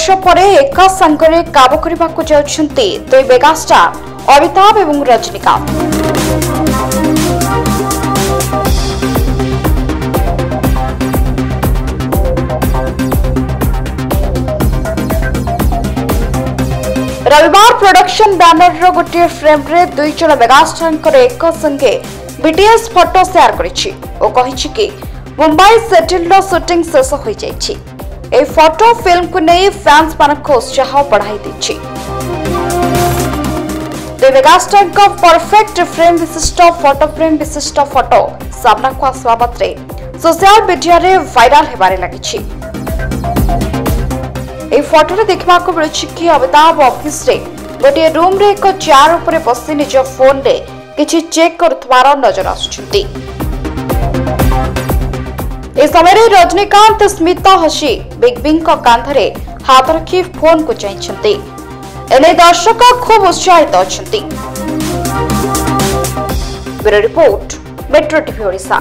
वर्ष पर एक संगे कम करने को जाती दुई मेगा स्टार अमिताभ और रजनीकांत। रविवार प्रोडक्शन बैनर गोटे फ्रेम रे दुई जन मेगा स्टार एक संगे बीटीएस फोटो शेयर कर मुंबई सेटिल शूटिंग शेष हो जाए। फोटो फिल्म को नहीं फैंस मान उत्साह बढ़ाई दुई मेगास्टार परफेक्ट फ्रेम विशिष्ट फोटो फ्रेम विशिष्ट फोटो सामना को आसवा मात्रे सोशल मीडिया रे वायरल होबारे लगी। फोटो देखा मिलूँ अमिताभ ऑफिस रे गोटे रूम रे एक चेयर उपरे बसी निज फोन रे किछि चेक करुथवार नजर आसुछंती। इस समय रजनीकांत स्मित हसी बिग बी कांधे हाथ रखी फोन को चाहते एने दर्शक खूब उत्साहित अच्छी। Bureau report Metro TV Odisha.